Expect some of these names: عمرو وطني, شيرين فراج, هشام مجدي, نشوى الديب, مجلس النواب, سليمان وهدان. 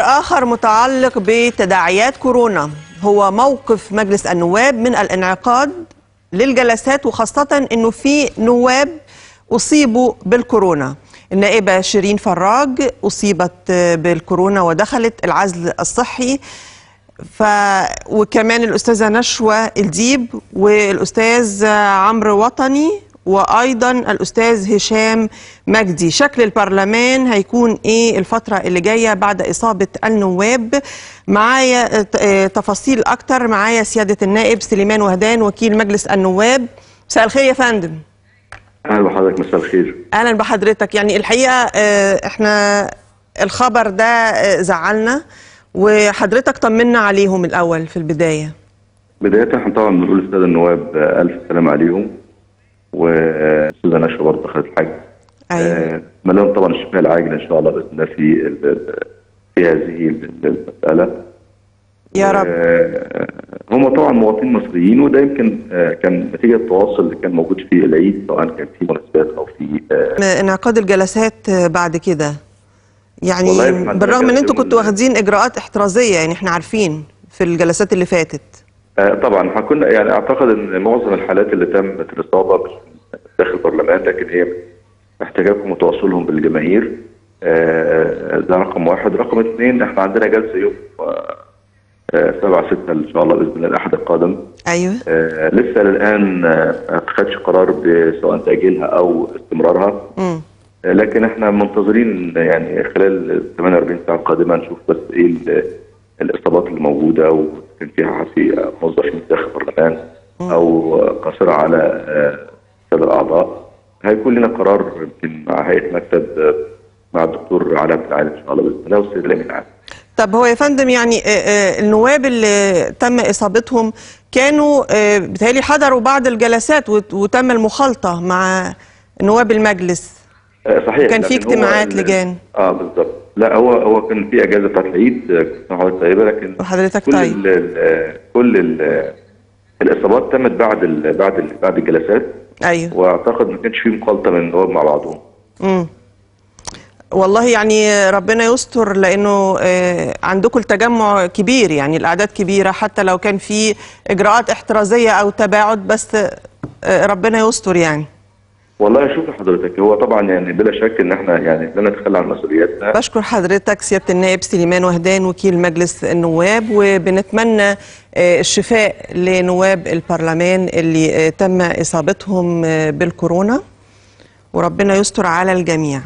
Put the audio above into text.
آخر متعلق بتداعيات كورونا هو موقف مجلس النواب من الانعقاد للجلسات، وخاصة أنه في نواب أصيبوا بالكورونا. النائبة شيرين فراج أصيبت بالكورونا ودخلت العزل الصحي، وكمان الأستاذة نشوى الديب والأستاذ عمرو وطني وأيضا الأستاذ هشام مجدي. شكل البرلمان هيكون إيه الفترة اللي جاية بعد إصابة النواب؟ معايا تفاصيل أكتر، معايا سيادة النائب سليمان وهدان وكيل مجلس النواب. مساء الخير يا فندم. أهلا بحضرتك. مساء الخير. أهلا بحضرتك. يعني الحقيقة إحنا الخبر ده زعلنا، وحضرتك طمنا عليهم الأول في البداية. بداية إحنا طبعا بنقول للسادة النواب ألف سلام عليهم، والاستاذه نشوى برضه خدت الحج. ايوه. مليون طبعا الشفاء العاجل ان شاء الله باذن الله في هذه المساله. يا رب. هم طبعا مواطنين مصريين، وده يمكن كان نتيجه التواصل اللي كان موجود في العيد، سواء كان في مناسبات او في انعقاد الجلسات بعد كده. يعني بالرغم ان انتوا كنتوا واخدين اجراءات احترازيه، يعني احنا عارفين في الجلسات اللي فاتت. طبعا احنا كنا يعني اعتقد ان معظم الحالات اللي تمت الاصابه داخل البرلمان، لكن هي احتجاجهم وتواصلهم بالجماهير. ده رقم واحد. رقم اثنين، احنا عندنا جلسه يوم 7/6 ان شاء الله باذن الله الاحد القادم. ايوه. لسه للان ما اتخذش قرار سواء تاجيلها او استمرارها. لكن احنا منتظرين يعني خلال 48 ساعه القادمه نشوف بس ايه الاصابات اللي موجوده، وكان فيها حصيله موظفين داخل البرلمان او قاصره على سادة الاعضاء. هيكون لنا قرار يمكن مع هيئه مكتب مع الدكتور علاء بن علي ان شاء الله باذن الله والسيد الامين عام. طب هو يا فندم يعني النواب اللي تم اصابتهم كانوا بيتهيألي حضروا بعض الجلسات وتم المخالطه مع نواب المجلس. صحيح. كان في اجتماعات لجان. بالظبط. لا هو كان في اجازه بتاعت العيد حضرتك طيبه، لكن وحضرتك كل طيب. كل الاصابات تمت بعد الجلسات. ايوه. واعتقد ما كانش في مخالطه من النواب مع بعضهم. والله يعني ربنا يستر، لانه عندكم التجمع كبير، يعني الاعداد كبيره، حتى لو كان في اجراءات احترازيه او تباعد، بس ربنا يستر يعني. والله شوف حضرتك، هو طبعا يعني بلا شك ان احنا يعني لا نتخلى عن مسؤولياتنا. بشكر حضرتك سياده النائب سليمان وهدان وكيل مجلس النواب، وبنتمنى الشفاء لنواب البرلمان اللي تم اصابتهم بالكورونا، وربنا يستر على الجميع.